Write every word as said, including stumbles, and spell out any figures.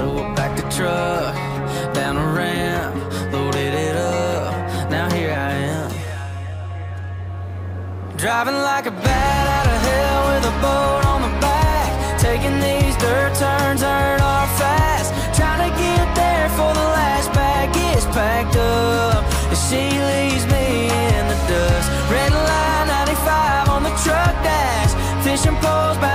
So I backed the truck down a ramp, loaded it up, now here I am. Driving like a bat out of hell with a boat on the back, taking these dirt turns, earn our fast, trying to get there for the last bag gets packed up, and she leaves me in the dust. Red line ninety-five on the truck dash, fishing poles back